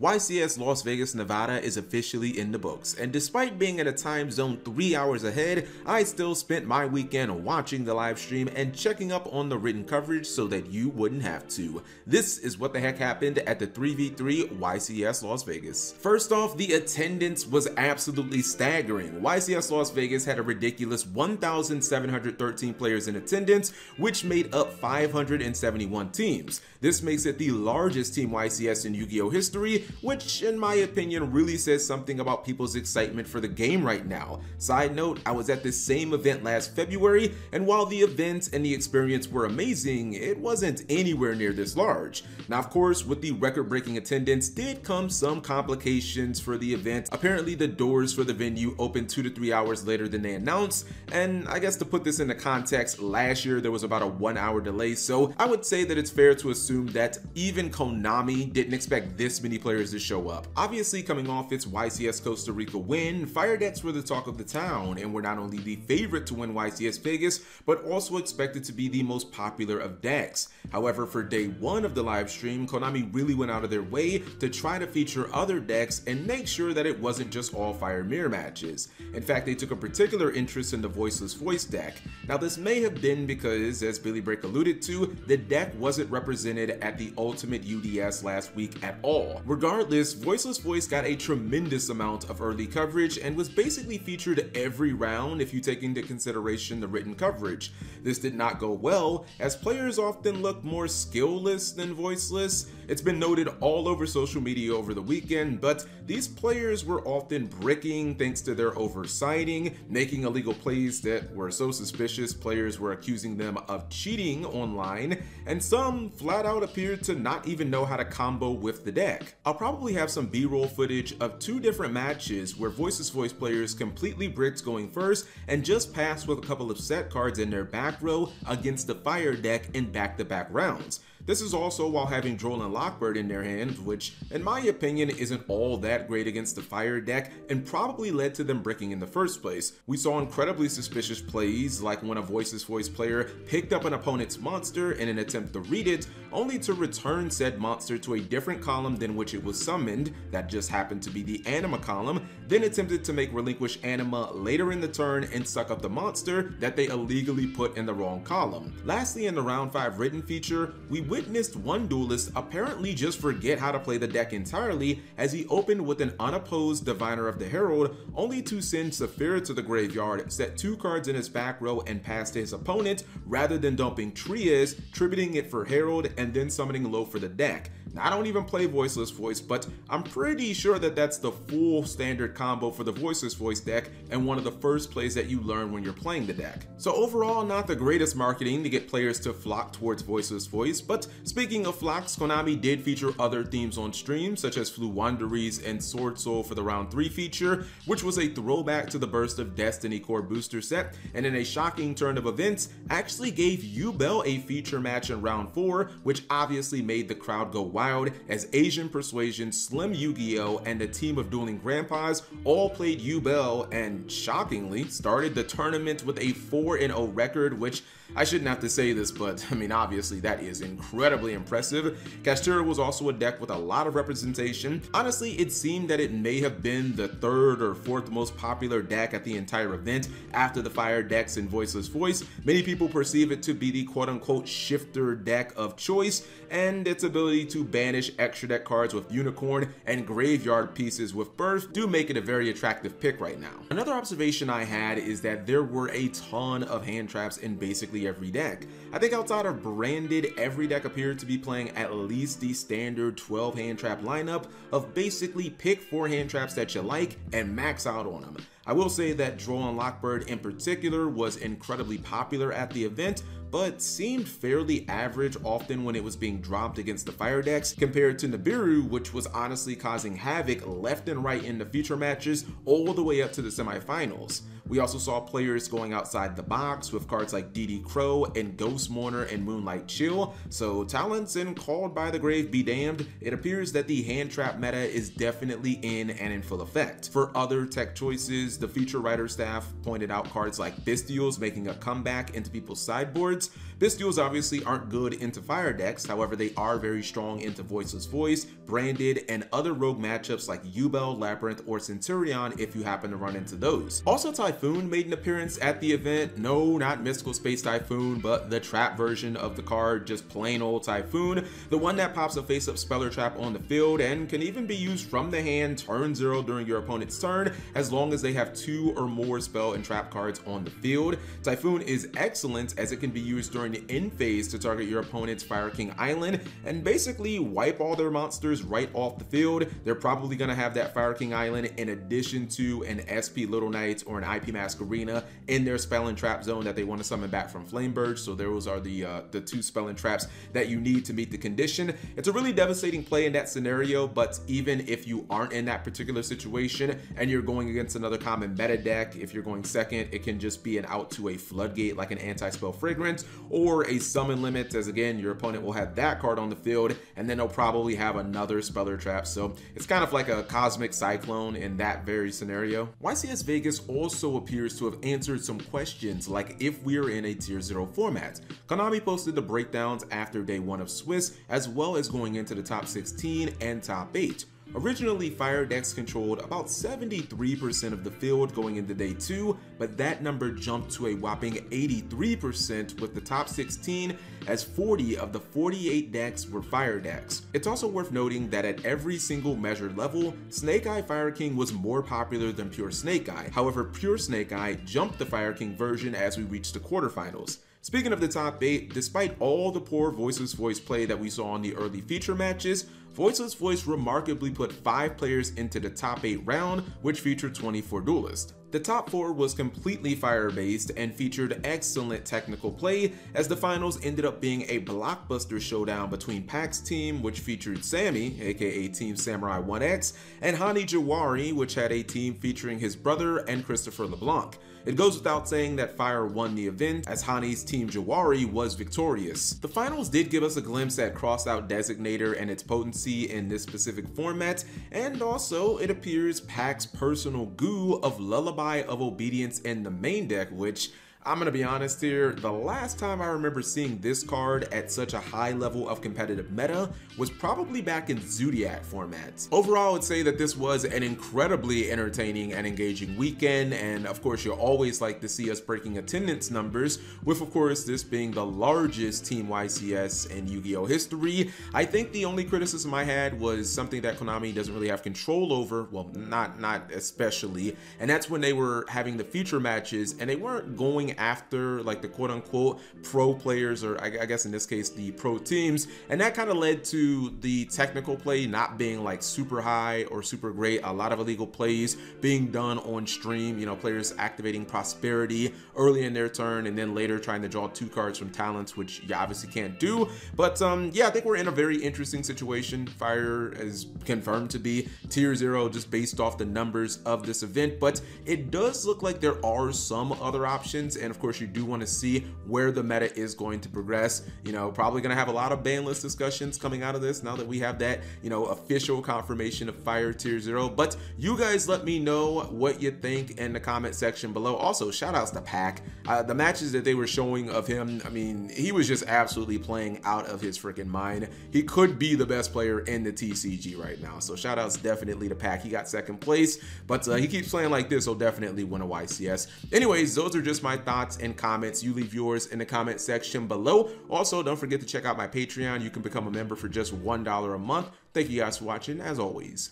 YCS Las Vegas, Nevada is officially in the books, and despite being in a time zone 3 hours ahead, I still spent my weekend watching the live stream and checking up on the written coverage so that you wouldn't have to. This is what the heck happened at the 3v3 YCS Las Vegas. First off, the attendance was absolutely staggering. YCS Las Vegas had a ridiculous 1,713 players in attendance, which made up 571 teams. This makes it the largest team YCS in Yu-Gi-Oh! history, which in my opinion really says something about people's excitement for the game right now. Side note, I was at this same event last February, and while the event and the experience were amazing, it wasn't anywhere near this large. Now of course, with the record-breaking attendance did come some complications for the event. Apparently the doors for the venue opened 2 to 3 hours later than they announced, and I guess to put this into context, last year there was about a 1 hour delay, so I would say that it's fair to assume that even Konami didn't expect this many players to show up. Obviously, coming off its YCS Costa Rica win, Fire Decks were the talk of the town and were not only the favorite to win YCS Vegas, but also expected to be the most popular of decks. However, for day one of the live stream, Konami really went out of their way to try to feature other decks and make sure that it wasn't just all Fire mirror matches. In fact, they took a particular interest in the Voiceless Voice deck. Now, this may have been because, as Billy Brake alluded to, the deck wasn't represented at the Ultimate UDS last week at all. Regardless, Voiceless Voice got a tremendous amount of early coverage and was basically featured every round if you take into consideration the written coverage. This did not go well, as players often look more skillless than voiceless. It's been noted all over social media over the weekend, but these players were often bricking thanks to their oversighting, making illegal plays that were so suspicious players were accusing them of cheating online, and some flat out appeared to not even know how to combo with the deck. I'll probably have some B-roll footage of two different matches where Voiceless Voice players completely bricked going first and just passed with a couple of set cards in their back row against the Fire deck in back-to-back rounds. This is also while having Droll and Lockbird in their hands, which in my opinion isn't all that great against the Fire deck and probably led to them bricking in the first place. We saw incredibly suspicious plays, like when a Voiceless Voice player picked up an opponent's monster in an attempt to read it, only to return said monster to a different column than which it was summoned, that just happened to be the Anima column, then attempted to make Relinquish Anima later in the turn and suck up the monster that they illegally put in the wrong column. Lastly, in the round 5 written feature, we witnessed one duelist apparently just forget how to play the deck entirely, as he opened with an unopposed Diviner of the Herald, only to send Sephira to the graveyard, set two cards in his back row and pass to his opponent, rather than dumping Trias, tributing it for Herald, and then summoning low for the deck. Now, I don't even play Voiceless Voice, but I'm pretty sure that that's the full standard combo for the Voiceless Voice deck and one of the first plays that you learn when you're playing the deck. So overall, not the greatest marketing to get players to flock towards Voiceless Voice, but speaking of flocks, Konami did feature other themes on stream, such as Flu Wanderies and Sword Soul for the round 3 feature, which was a throwback to the Burst of Destiny Core Booster set, and in a shocking turn of events, actually gave Yubel a feature match in round 4, which obviously made the crowd go wild, as Asian Persuasion, Slim Yu-Gi-Oh! And a team of Dueling Grandpas all played Ubel and shockingly started the tournament with a 4-0 record, which I shouldn't have to say this, but I mean obviously that is incredibly impressive. Kashtira was also a deck with a lot of representation. Honestly, it seemed that it may have been the third or fourth most popular deck at the entire event after the Fire Decks and Voiceless Voice. Many people perceive it to be the quote-unquote shifter deck of choice, and its ability to banish extra deck cards with Unicorn and graveyard pieces with Burst do make it a very attractive pick right now. Another observation I had is that there were a ton of hand traps in basically every deck. I think outside of Branded, every deck appeared to be playing at least the standard 12 hand trap lineup of basically pick 4 hand traps that you like and max out on them. I will say that Droll and Lockbird in particular was incredibly popular at the event, but seemed fairly average often when it was being dropped against the Fire decks compared to Nibiru, which was honestly causing havoc left and right in the feature matches all the way up to the semifinals. We also saw players going outside the box with cards like DD Crow and Ghost Mourner and Moonlight Chill, so talents and Called by the Grave be damned, it appears that the hand trap meta is definitely in and in full effect. For other tech choices, the feature writer staff pointed out cards like Bestials making a comeback into people's sideboards. Bestials obviously aren't good into Fire Decks, however they are very strong into Voiceless Voice, Branded, and other rogue matchups like Ubel, Labyrinth, or Centurion if you happen to run into those. Also, Typhoon made an appearance at the event. No, not Mystical Space Typhoon, but the trap version of the card, just plain old Typhoon, the one that pops a face-up speller trap on the field and can even be used from the hand turn 0 during your opponent's turn as long as they have 2 or more spell and trap cards on the field. Typhoon is excellent as it can be used during the end phase to target your opponent's Fire King Island and basically wipe all their monsters right off the field. They're probably going to have that Fire King Island in addition to an SP Little Knights or an IP Mascarina in their spell and trap zone that they want to summon back from Flameburge, so those are the 2 spell and traps that you need to meet the condition. It's a really devastating play in that scenario, but even if you aren't in that particular situation and you're going against another common meta deck, if you're going second, it can just be an out to a floodgate like an anti-spell Fragrance or a summon limit, as again your opponent will have that card on the field and then they'll probably have another speller trap, so it's kind of like a cosmic cyclone in that very scenario. YCS Vegas also appears to have answered some questions like if we are in a tier 0 format. Konami posted the breakdowns after day 1 of Swiss as well as going into the top 16 and top 8. Originally, Fire Decks controlled about 73% of the field going into day 2, but that number jumped to a whopping 83% with the top 16, as 40 of the 48 decks were Fire Decks. It's also worth noting that at every single measured level, Snake Eye Fire King was more popular than Pure Snake Eye. However, Pure Snake Eye jumped the Fire King version as we reached the quarterfinals. Speaking of the top 8, despite all the poor Voiceless Voice play that we saw in the early feature matches, Voiceless Voice remarkably put 5 players into the top 8 round, which featured 24 duelists. The top 4 was completely fire-based and featured excellent technical play, as the finals ended up being a blockbuster showdown between Pac's team, which featured Sammy, aka Team Samurai 1X, and Hani Jawari, which had a team featuring his brother and Christopher LeBlanc. It goes without saying that Fire won the event, as Hani's Team Jawari was victorious. The finals did give us a glimpse at Crossout Designator and its potency in this specific format, and also it appears Pac's personal goo of Lullaby of Obedience in the main deck, which, I'm going to be honest here, the last time I remember seeing this card at such a high level of competitive meta was probably back in Zodiac formats. Overall, I would say that this was an incredibly entertaining and engaging weekend, and of course you'll always like to see us breaking attendance numbers, with of course this being the largest Team YCS in Yu-Gi-Oh! history. I think the only criticism I had was something that Konami doesn't really have control over, well, not especially, and that's when they were having the feature matches and they weren't going after like the quote-unquote pro players, or I guess in this case the pro teams, and that kind of led to the technical play not being like super high or super great. A lot of illegal plays being done on stream, you know, players activating Prosperity early in their turn and then later trying to draw 2 cards from talents, which you obviously can't do. But yeah, I think we're in a very interesting situation. Fire is confirmed to be tier 0 just based off the numbers of this event, but it does look like there are some other options. And of course you do want to see where the meta is going to progress. You know, probably going to have a lot of ban list discussions coming out of this now that we have that, you know, official confirmation of Fire tier 0. But you guys let me know what you think in the comment section below. Also, shout outs to Pac. The matches that they were showing of him, I mean, he was just absolutely playing out of his freaking mind. He could be the best player in the TCG right now. So shout outs definitely to Pac. He got 2nd place, but he keeps playing like this, he'll definitely win a YCS. Anyways, those are just my thoughts and comments. You leave yours in the comment section below. Also, don't forget to check out my Patreon. You can become a member for just $1 a month. Thank you guys for watching, as always.